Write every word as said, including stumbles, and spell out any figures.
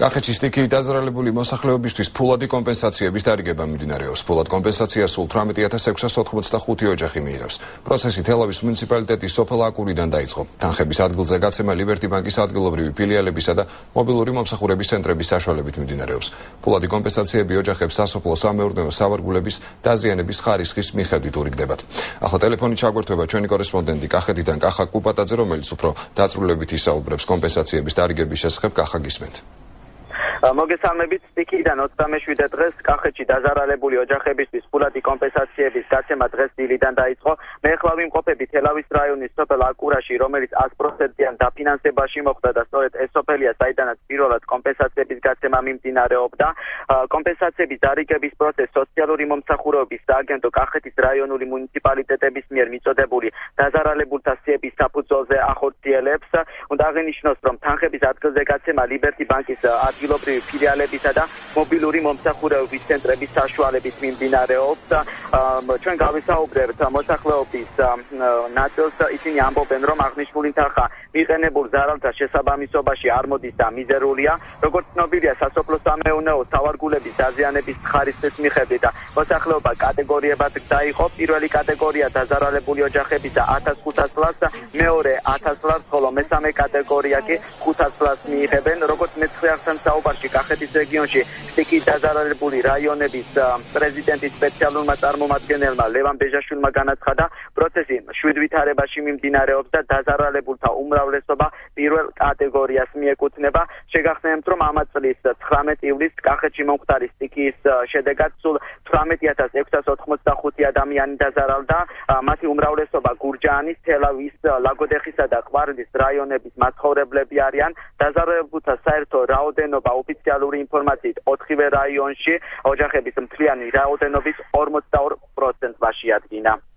კახეთში სტიქი დაზარალებული მოსახლეობისთვის ფულადი კომპენსაციების დარიგება მიმდინარეობს. ფულად კომპენსაციას სულ თვრამეტი ათასი ექვსას ოთხმოცდახუთი ოჯახი მიიღებს. პროცესი თელავის მუნიციპალიტეტის სოფელ აკურიდან დაიწყო. თანხების ადგილზე გაცემა ლიბერტი ბანკის ადგილობრივი ფილიალებისა და მობილური მომსახურების ცენტრების საშუალებით მიმდინარეობს. ფულადი კომპენსაციები ოჯახებს სასოფლო სამეურნეო სავარგულების დაზიანების ხარისხის მიხედვით ურიგდებათ. ახლა ტელეფონით ჩაგვერთვება ჩვენი კორესპონდენტი კახეთიდან კახა კუპატაძე, რომელიც უფრო დაწვრილებით ისაუბრებს კომპენსაციების დარიგების შესახებ. კახა, გისმენთ. მოგესალმებით. სტიქიდან ოცდამეშვიდე დღეს კახეთში დაზარალებული ოჯახებისთვის ფულადი კომპენსაციების გაცემა დღეს დილიდან დაიწყო. მე ახლა ვიმყოფები თელავის რაიონის სოფელ აკურაში, რომელიც ას პროცენტიან დაფინანსებაში მოხდა და სწორედ ეს სოფელია, საიდანაც პირველად კომპენსაციების გაცემა მიმდინარეობდა. კომპენსაციების დარიგების პროცესი სოციალური მომსახურების სააგენტო კახეთის რაიონული მუნიციპალიტეტების მიერ მიწოდებული დაზარალებულთა სიების საფუძველზე ახორციელებს. უნდა აღინიშნოს, რომ თანხების ადგილზე გაცემა ლიბერტი ბანკის ადგილობრივი ფილიალებისა და მობილური მომსახურების ცენტრების საშუალებით მიმდინარეობს. ჩვენ გავისაუბრებთ მოსახლეობის ნაწილს. ისინი ამბობენ, რომ აღნიშნული თანხა მიყენებულ ზარალთა შესაბამისობაში არ მოდის და მიზერულია. როგორც ცნობილია, სასოფლო სამეურნეო სავარგულების დაზიანების ხარისხის მიხედვით მოსახლეობა კატეგორიებად დაიყო. პირველი კატეგორია დაზარალებული ოჯახები და ათას ხუთას ლარს, მეორე ათას ლარს, ხოლო მესამე კატეგორია კი ხუთას ლარს მიიღებენ. როგორც მეცხრე ახსენს საუბარს კახეთის რეგიონში სტიქით დაზარალებული რაიონების პრეზიდენტის სპეციალურმა წარმომადგენელმა ლევან ბეჟაშვილმა განაცხადა, პროცესი შვიდ ვითარებაში მიმდინარეობს და დაზარალებულთა უმრავლესობა პირველ კატეგორიას მიეკუთვნება. შეგახსენებთ, რომ ამ წლის ცხრამეტი ივლისს კახეთში მომხდარი სტიქის შედეგად სულ თვრამეტი ათასი ექვსას ოთხმოცდახუთი ადამიანი დაზარალდა. მათი უმრავლესობა გურჯაანის, თელავის, ლაგოდეხისა და ყვარლის რაიონების მაცხოვრებლები არიან. დაზარალებულთა საერთო რაოდენობა ოფიციალური ინფორმაციით ოთხივე რაიონში ოჯახების მთლიანი რაოდენობის ორმოცდაორ პროცენტს შეადგენს.